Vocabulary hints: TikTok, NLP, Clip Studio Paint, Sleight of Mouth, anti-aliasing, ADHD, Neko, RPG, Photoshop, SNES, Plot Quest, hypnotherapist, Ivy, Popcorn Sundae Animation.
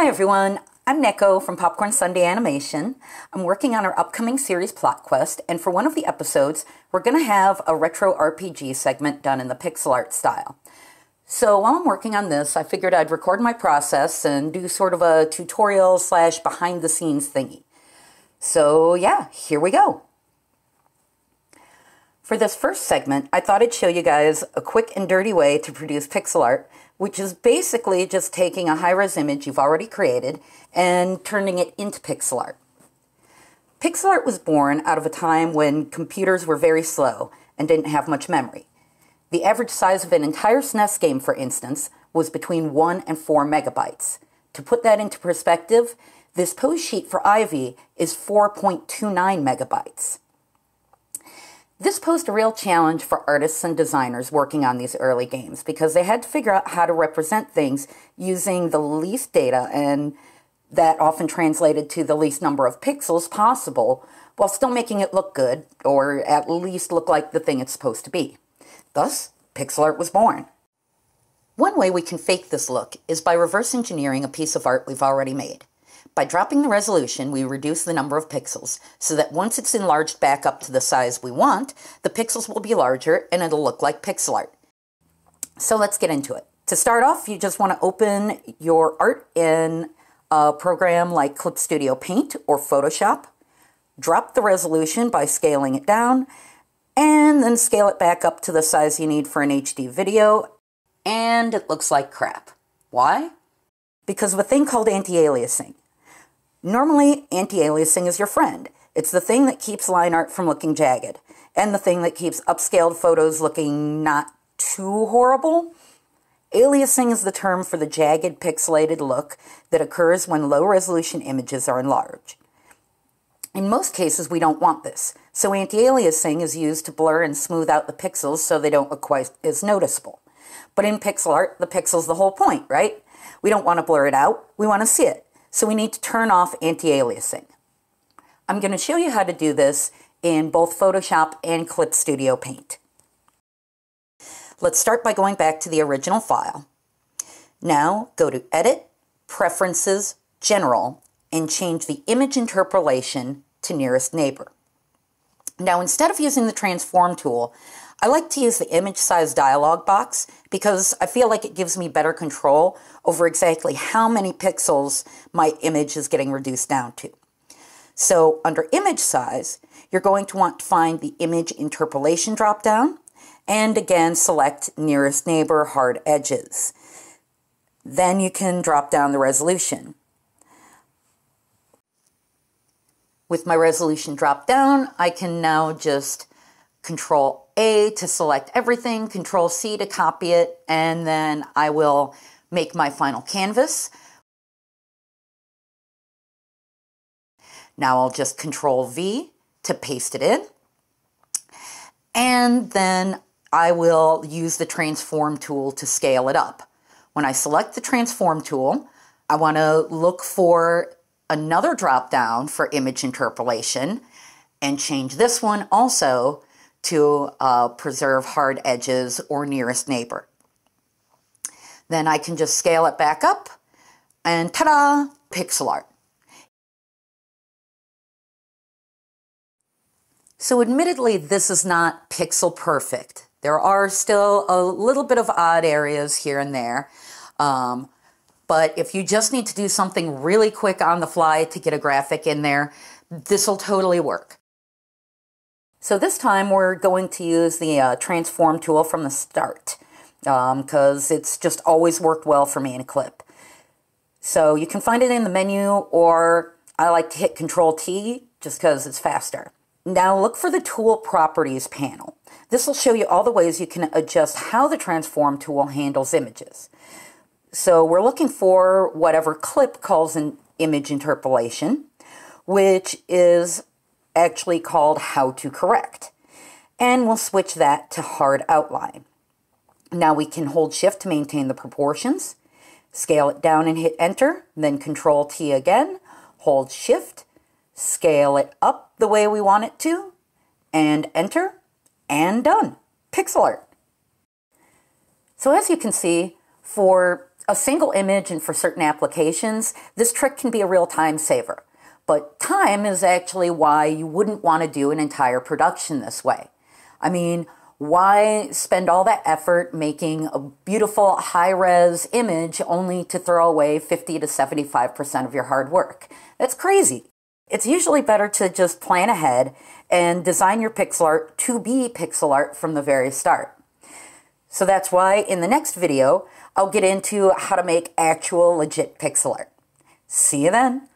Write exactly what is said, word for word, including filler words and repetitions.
Hi everyone, I'm Neko from Popcorn Sundae Animation. I'm working on our upcoming series Plot Quest, and for one of the episodes, we're going to have a retro R P G segment done in the pixel art style. So while I'm working on this, I figured I'd record my process and do sort of a tutorial slash behind the scenes thingy. So yeah, here we go. For this first segment, I thought I'd show you guys a quick and dirty way to produce pixel art, which is basically just taking a high-res image you've already created and turning it into pixel art. Pixel art was born out of a time when computers were very slow and didn't have much memory. The average size of an entire S N E S game, for instance, was between one and four megabytes. To put that into perspective, this pose sheet for Ivy is four point two nine megabytes. This posed a real challenge for artists and designers working on these early games because they had to figure out how to represent things using the least data, and that often translated to the least number of pixels possible while still making it look good, or at least look like the thing it's supposed to be. Thus, pixel art was born. One way we can fake this look is by reverse engineering a piece of art we've already made. By dropping the resolution, we reduce the number of pixels so that once it's enlarged back up to the size we want, the pixels will be larger and it'll look like pixel art. So let's get into it. To start off, you just want to open your art in a program like Clip Studio Paint or Photoshop, drop the resolution by scaling it down, and then scale it back up to the size you need for an H D video, and it looks like crap. Why? Because of a thing called anti-aliasing. Normally, anti-aliasing is your friend. It's the thing that keeps line art from looking jagged, and the thing that keeps upscaled photos looking not too horrible. Aliasing is the term for the jagged, pixelated look that occurs when low-resolution images are enlarged. In most cases, we don't want this, so anti-aliasing is used to blur and smooth out the pixels so they don't look quite as noticeable. But in pixel art, the pixel's the whole point, right? We don't want to blur it out, we want to see it. So we need to turn off anti-aliasing. I'm going to show you how to do this in both Photoshop and Clip Studio Paint. Let's start by going back to the original file. Now go to Edit, Preferences, General, and change the image interpolation to nearest neighbor. Now, instead of using the transform tool, I like to use the image size dialog box because I feel like it gives me better control over exactly how many pixels my image is getting reduced down to. So under image size, you're going to want to find the image interpolation dropdown and again select nearest neighbor hard edges. Then you can drop down the resolution. With my resolution drop down, I can now just Control A to select everything, Control C to copy it, and then I will make my final canvas. Now I'll just Control V to paste it in, and then I will use the transform tool to scale it up. When I select the transform tool, I want to look for another drop down for image interpolation and change this one also to uh, preserve hard edges or nearest neighbor. Then I can just scale it back up and ta-da, pixel art. So admittedly, this is not pixel perfect. There are still a little bit of odd areas here and there, um, but if you just need to do something really quick on the fly to get a graphic in there, this'll totally work. So this time we're going to use the uh, transform tool from the start because um, it's just always worked well for me in Clip. So you can find it in the menu, or I like to hit Control T just because it's faster. Now look for the tool properties panel. This will show you all the ways you can adjust how the transform tool handles images. So we're looking for whatever Clip calls an image interpolation, which is actually called how to correct, and we'll switch that to hard outline. Now we can hold shift to maintain the proportions, scale it down and hit enter, then Control T again, hold shift, scale it up the way we want it to, and enter, and done. Pixel art. So as you can see, for a single image and for certain applications, this trick can be a real time saver. But time is actually why you wouldn't want to do an entire production this way. I mean, why spend all that effort making a beautiful high-res image only to throw away fifty to seventy-five percent of your hard work? That's crazy. It's usually better to just plan ahead and design your pixel art to be pixel art from the very start. So that's why in the next video, I'll get into how to make actual legit pixel art. See you then.